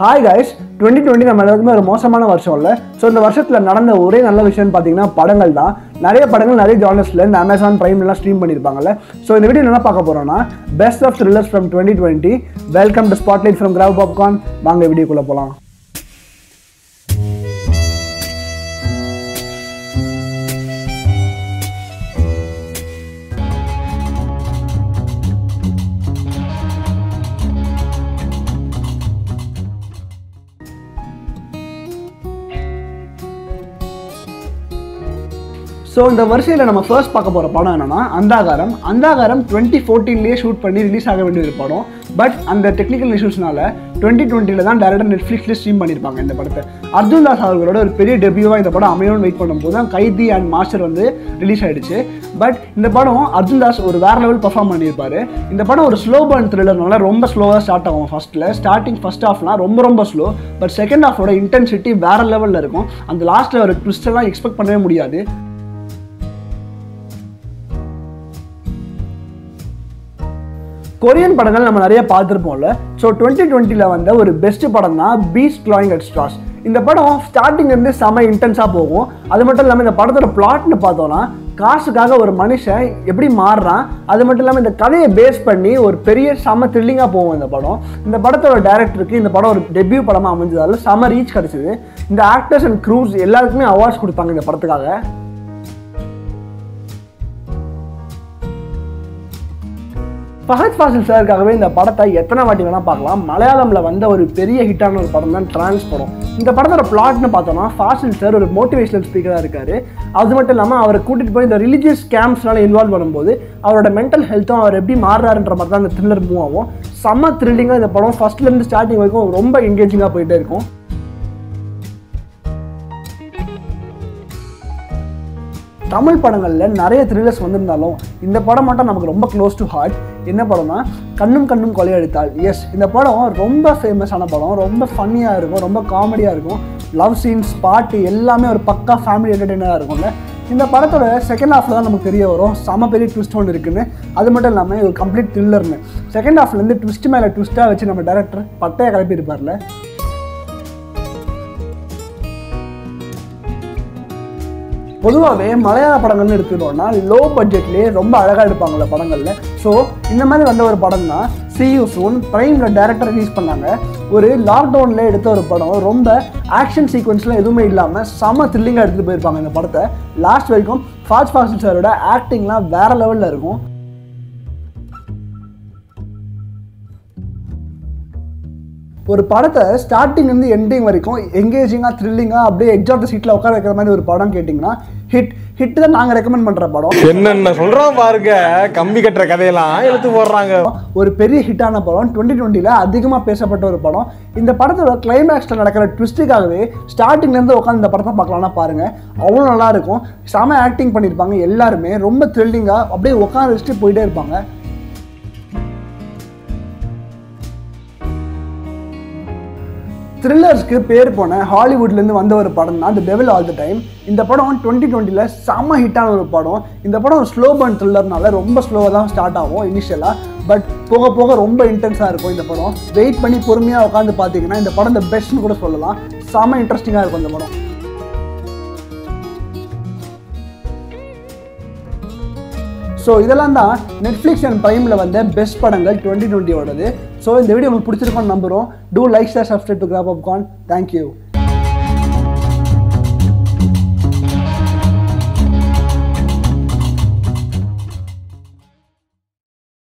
Hi guys, 2020 நம்ம எல்லாருக்குமே ஒரு மோசமான வருஷம் இல்லை. ஸோ இந்த வருஷத்தில் நடந்த ஒரே நல்ல விஷயம்னு பார்த்தீங்கன்னா படங்கள் தான். நிறைய படங்கள் நிறைய ஜானர்ஸில் இந்த அமேசான் ப்ரைம்லாம் ஸ்ட்ரீம் பண்ணியிருப்பாங்கல்ல. ஸோ இந்த வீடியோ என்ன பார்க்க போகிறோம்னா best of thrillers from 2020. Welcome to spotlight from graph popcorn. வாங்க வீடியோக்குள்ளே போகலாம். ஸோ இந்த வரிசையில் நம்ம ஃபர்ஸ்ட் பார்க்க போகிற படம் என்னென்னா அந்தாகாரம் 2014லேயே ஷூட் பண்ணி ரிலீஸ் ஆக வேண்டிய ஒரு படம். பட் அந்த டெக்னிக்கல் இஷ்யூஸ்னால 2020 தான் டேரக்டாக நெட்ஃப்ளிக்ஸ்லேயே ஸ்ட்ரீம் பண்ணியிருப்பாங்க இந்த படத்தை. அர்ஜுன்தாஸ் அவர்களோட ஒரு பெரிய டெபியூவாக இந்த படம் அமையணும்னு வெயிட் பண்ணும்போது தான் கைதி அண்ட் மாஸ்டர் வந்து ரிலீஸ் ஆகிடுச்சு. பட் இந்த படம் அர்ஜுன்தாஸ் ஒரு வேறு லெவல் பர்ஃபார்ம் பண்ணியிருப்பார். இந்த படம் ஒரு ஸ்லோ பர்ன் த்ரில்லர்னால ரொம்ப ஸ்லோவாக ஸ்டார்ட் ஆகும். ஃபஸ்ட் ஹாஃப்லாம் ரொம்ப ஸ்லோ. பட் செகண்ட் ஹாஃபோட இன்டென்சிட்டி வேறு லெவலில் இருக்கும். அந்த லாஸ்ட்டில் ஒரு ட்விஸ்டெல்லாம் எக்ஸ்பெக்ட் பண்ணவே முடியாது. கொரியன் படங்கள் நம்ம நிறைய பார்த்துருப்போம்ல. ஸோ 2020 வந்த ஒரு பெஸ்ட் படம் தான் பீஸ்ட் க்ளாயிங் அட் ஸ்ட்ராஸ். இந்த படம் ஸ்டார்டிங்லேருந்து செம இன்டென்ஸாக போகும். அது மட்டும் இல்லாமல் இந்த படத்தோட பிளாட்னு பார்த்தோன்னா காசுக்காக ஒரு மனுஷன் எப்படி மாறுறான், அது மட்டும் இல்லாமல் இந்த கதையை பேஸ் பண்ணி ஒரு பெரிய செம த்ரில்லிங்காக போகும் இந்த படம். இந்த படத்தோட டேரக்டருக்கு இந்த படம் ஒரு டெபியூ படமாக அமைஞ்சதால் செம ரீச் கிடச்சிது. இந்த ஆக்டர்ஸ் அண்ட் க்ரூஸ் எல்லாருக்குமே அவார்ட்ஸ் கொடுத்தாங்க இந்த படத்துக்காக. ஃபஹத் ஃபாசில் சாருக்காகவே இந்த படத்தை எத்தனை வாட்டி வேணால் பார்க்கலாம். மலையாளமில் வந்த ஒரு பெரிய ஹிட்டான ஒரு படம் தான் ட்ரான்ஸ் படம். இந்த படத்தோட பிளாட்னு பார்த்தோம்னா ஃபாசில் சார் ஒரு மோட்டிவேஷனல் ஸ்பீக்கராக இருக்கார். அது மட்டும் இல்லாமல் அவரை கூட்டிகிட்டு போய் இந்த ரிலீஜியஸ் கேம்ப்ஸ்னால இன்வால்வ் பண்ணும்போது அவரோட மென்டல் ஹெல்த்தும் அவர் எப்படி மாறுறாருன்ற மாதிரி தான் இந்த த்ரில்லர் மூவ் ஆகும். செம்ம த்ரில்லிங்காக இந்த படம் ஃபஸ்ட்லேருந்து ஸ்டார்டிங் வரைக்கும் ரொம்ப என்கேஜிங்காக போயிட்டே இருக்கும். தமிழ் படங்களில் நிறைய த்ரில்லர்ஸ் வந்திருந்தாலும் இந்த படம் மட்டும் நமக்கு ரொம்ப க்ளோஸ் டு ஹார்ட். என்ன படம்னா கண்ணும் கொலையடித்தால். எஸ், இந்த படம் ரொம்ப ஃபேமஸான படம். ரொம்ப ஃபன்னியாக இருக்கும், ரொம்ப காமெடியாக இருக்கும். லவ் சீன்ஸ், பாட்டு எல்லாமே ஒரு பக்கா ஃபேமிலி என்டர்டெய்னராக இருக்கும்ல. இந்த படத்தோட செகண்ட் ஹாஃபில் தான் நமக்கு தெரிய வரும் செம பெரிய ட்விஸ்ட் ஒன்று இருக்குன்னு. அது மட்டும் இல்லாமல் ஒரு கம்ப்ளீட் த்ரில்லர்னு செகண்ட் ஹாஃப்லேருந்து ட்விஸ்ட் மேலே ட்விஸ்ட்டாக வச்சு நம்ம டேரக்டர் பட்டையை கிளப்பியிருப்பார்ல. பொதுவாகவே மலையாள படங்கள்னு எடுத்துக்கிட்டோம்னா லோ பட்ஜெட்லேயே ரொம்ப அழகாக எடுப்பாங்கள படங்களில். ஸோ இந்த மாதிரி வந்த ஒரு படம் தான் சியூ சூன். ப்ரைமில் டேரக்டர் ரிலீஸ் பண்ணாங்க. ஒரு லாக்டவுனில் எடுத்த ஒரு படம். ரொம்ப ஆக்ஷன் சீக்வன்ஸ்லாம் எதுவுமே இல்லாமல் செம த்ரில்லிங்காக எடுத்துகிட்டு போயிருப்பாங்க இந்த படத்தை லாஸ்ட் வரைக்கும். ஃபஹத் ஃபாசில் சாரோட ஆக்டிங்லாம் வேறு லெவலில் இருக்கும். ஒரு படத்தை ஸ்டார்டிங்லேருந்து எண்டிங் வரைக்கும் எங்கேஜிங்காக த்ரில்லிங்காக அப்படியே எக்ஸாக்ட் சீட்டில் உட்கார வைக்கிற மாதிரி ஒரு படம் கேட்டிங்கன்னா ஹிட் தான் நாங்கள் ரெக்கமெண்ட் பண்ணுற படம். என்னென்ன சொல்கிறோம் பாருங்க, கம்பி கட்டுற கதையெல்லாம் எழுத்து போடுறாங்க. ஒரு பெரிய ஹிட்டான படம், 2020 அதிகமாக பேசப்பட்ட ஒரு படம். இந்த படத்தோட கிளைமேக்ஸில் நடக்கிற ட்விஸ்ட்டுக்காகவே ஸ்டார்டிங்லேருந்து உட்காந்து இந்த படத்தை பார்க்கலாம்னா பாருங்கள், அவ்வளோ நல்லாயிருக்கும். செம ஆக்டிங் பண்ணியிருப்பாங்க எல்லாருமே. ரொம்ப த்ரில்லிங்காக அப்படியே உட்காந்து வச்சுட்டு போயிட்டே இருப்பாங்க. த்ரில்லர்ஸ்க்கு பேர் போன ஹாலிவுட்லேருந்து வந்த ஒரு படம் தான் the devil all the time. இந்த படம் 2020 செம ஹிட்டான ஒரு படம். இந்த படம் ஒரு ஸ்லோ பர்ன் த்ரில்லர்னால ரொம்ப ஸ்லோவாக தான் ஸ்டார்ட் ஆகும் இனிஷியலாக. பட் போக போக ரொம்ப இன்டென்ஸாக இருக்கும் இந்த படம். வெயிட் பண்ணி பொறுமையாக உட்காந்து பார்த்தீங்கன்னா இந்த படம் தி பெஸ்ட்னு கூட சொல்லலாம். செம இன்ட்ரெஸ்டிங்காக இருக்கும் இந்த படம். ஸோ இதெல்லாம் தான் நெட்ஃப்ளிக்ஸ் அண்ட் ப்ரைமில் வந்த பெஸ்ட் படங்கள் 2020 ஓடது. ஸோ இந்த வீடியோ உங்களுக்கு பிடிச்சிருக்கோன்னு நம்புகிறோம். Do like, share, subscribe to graph popcorn. Thank you.